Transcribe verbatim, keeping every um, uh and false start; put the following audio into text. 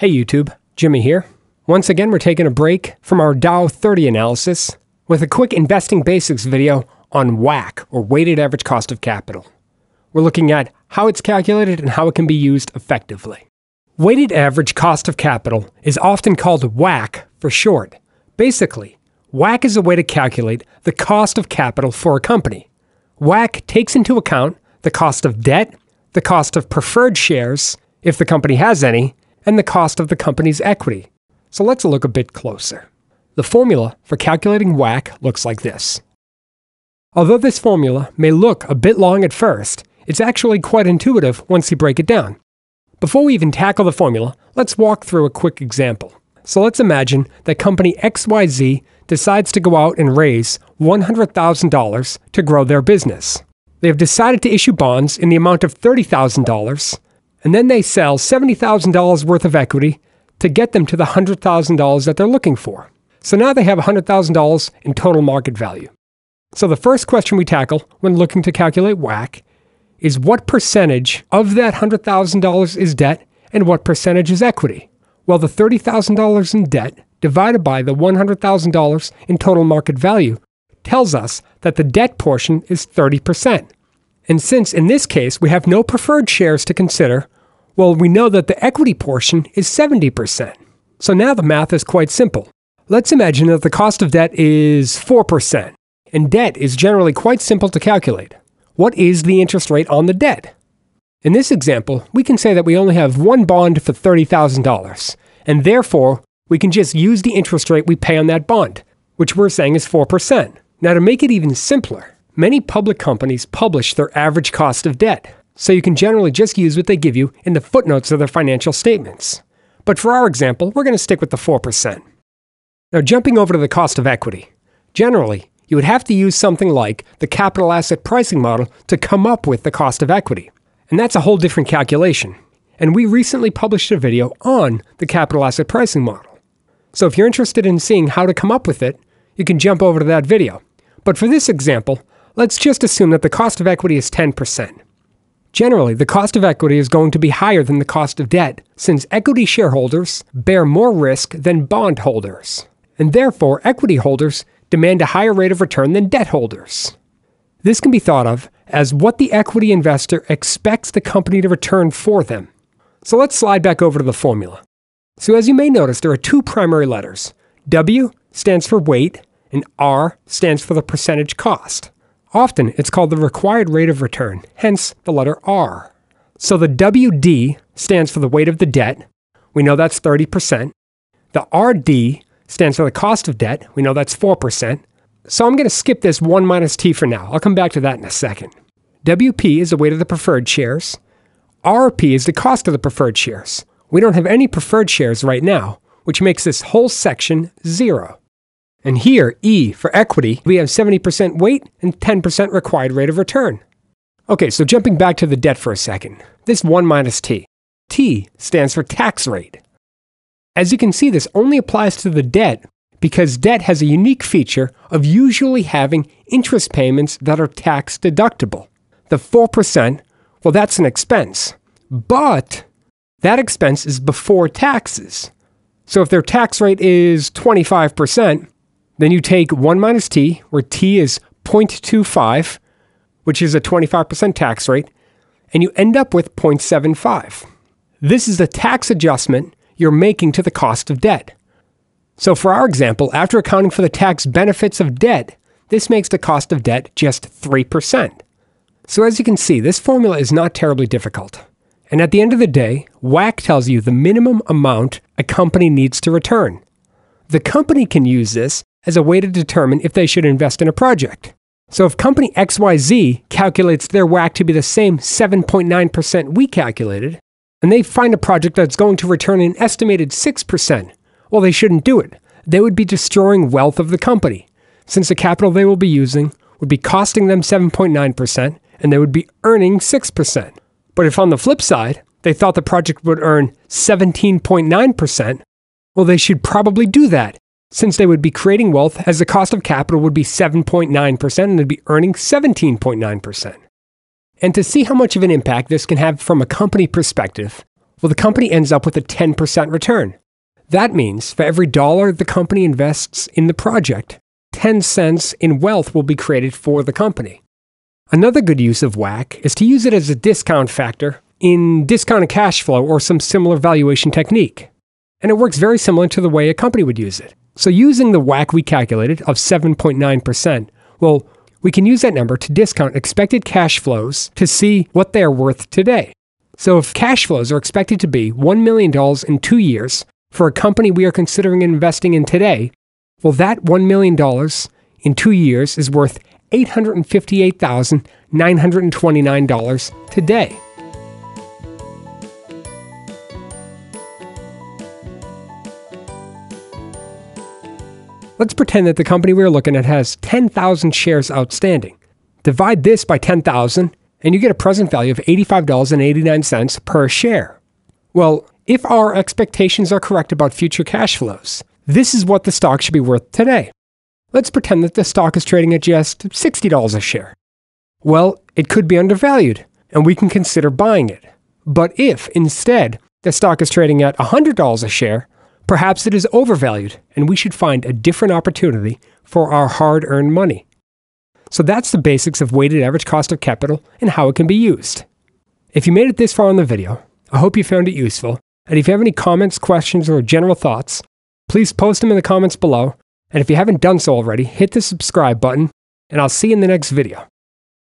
Hey YouTube, Jimmy here. Once again, we're taking a break from our Dow thirty analysis with a quick investing basics video on W A C C, or weighted average cost of capital. We're looking at how it's calculated and how it can be used effectively. Weighted average cost of capital is often called W A C C for short. Basically, W A C C is a way to calculate the cost of capital for a company. W A C C takes into account the cost of debt, the cost of preferred shares, if the company has any, and the cost of the company's equity. So let's look a bit closer. The formula for calculating W A C C looks like this. Although this formula may look a bit long at first, it's actually quite intuitive once you break it down. Before we even tackle the formula, let's walk through a quick example. So let's imagine that company X Y Z decides to go out and raise one hundred thousand dollars to grow their business. They have decided to issue bonds in the amount of thirty thousand dollars, and then they sell seventy thousand dollars worth of equity to get them to the one hundred thousand dollars that they're looking for. So now they have one hundred thousand dollars in total market value. So the first question we tackle when looking to calculate W A C C is what percentage of that one hundred thousand dollars is debt and what percentage is equity? Well, the thirty thousand dollars in debt divided by the one hundred thousand dollars in total market value tells us that the debt portion is thirty percent. And since, in this case, we have no preferred shares to consider, well, we know that the equity portion is seventy percent. So now the math is quite simple. Let's imagine that the cost of debt is four percent, and debt is generally quite simple to calculate. What is the interest rate on the debt? In this example, we can say that we only have one bond for thirty thousand dollars, and therefore, we can just use the interest rate we pay on that bond, which we're saying is four percent. Now, to make it even simpler, many public companies publish their average cost of debt, so you can generally just use what they give you in the footnotes of their financial statements. But for our example, we're going to stick with the four percent. Now, jumping over to the cost of equity. Generally, you would have to use something like the capital asset pricing model to come up with the cost of equity. And that's a whole different calculation. And we recently published a video on the capital asset pricing model. So if you're interested in seeing how to come up with it, you can jump over to that video. But for this example, let's just assume that the cost of equity is ten percent. Generally, the cost of equity is going to be higher than the cost of debt, since equity shareholders bear more risk than bond holders, and therefore equity holders demand a higher rate of return than debt holders. This can be thought of as what the equity investor expects the company to return for them. So let's slide back over to the formula. So as you may notice, there are two primary letters. W stands for weight, and R stands for the percentage cost. Often, it's called the required rate of return, hence the letter R. So the W D stands for the weight of the debt. We know that's thirty percent. The R D stands for the cost of debt. We know that's four percent. So I'm going to skip this one minus T for now. I'll come back to that in a second. W P is the weight of the preferred shares. R P is the cost of the preferred shares. We don't have any preferred shares right now, which makes this whole section zero. And here, E, for equity, we have seventy percent weight and ten percent required rate of return. Okay, so jumping back to the debt for a second. This one minus T. T stands for tax rate. As you can see, this only applies to the debt because debt has a unique feature of usually having interest payments that are tax deductible. The four percent, well, that's an expense. But that expense is before taxes. So if their tax rate is twenty-five percent, then you take one minus T, where T is zero point two five, which is a twenty-five percent tax rate, and you end up with zero point seven five. This is the tax adjustment you're making to the cost of debt. So for our example, after accounting for the tax benefits of debt, this makes the cost of debt just three percent. So as you can see, this formula is not terribly difficult. And at the end of the day, W A C C tells you the minimum amount a company needs to return. The company can use this as a way to determine if they should invest in a project. So if company X Y Z calculates their W A C C to be the same seven point nine percent we calculated, and they find a project that's going to return an estimated six percent, well, they shouldn't do it. They would be destroying wealth of the company, since the capital they will be using would be costing them seven point nine percent, and they would be earning six percent. But if on the flip side, they thought the project would earn seventeen point nine percent, well, they should probably do that, since they would be creating wealth as the cost of capital would be seven point nine percent and they'd be earning seventeen point nine percent. And to see how much of an impact this can have from a company perspective, Well, the company ends up with a ten percent return. That means for every dollar the company invests in the project, ten cents in wealth will be created for the company. Another good use of W A C C is to use it as a discount factor in discounted cash flow or some similar valuation technique. And it works very similar to the way a company would use it. So using the W A C C we calculated of seven point nine percent, well, we can use that number to discount expected cash flows to see what they are worth today. So if cash flows are expected to be one million dollars in two years for a company we are considering investing in today, well, that one million dollars in two years is worth eight hundred fifty-eight thousand nine hundred twenty-nine dollars today. Let's pretend that the company we're looking at has ten thousand shares outstanding. Divide this by ten thousand, and you get a present value of eighty-five dollars and eighty-nine cents per share. Well, if our expectations are correct about future cash flows, this is what the stock should be worth today. Let's pretend that the stock is trading at just sixty dollars a share. Well, it could be undervalued, and we can consider buying it. But if, instead, the stock is trading at one hundred dollars a share, perhaps it is overvalued, and we should find a different opportunity for our hard-earned money. So that's the basics of weighted average cost of capital and how it can be used. If you made it this far in the video, I hope you found it useful, and if you have any comments, questions, or general thoughts, please post them in the comments below, and if you haven't done so already, hit the subscribe button, and I'll see you in the next video.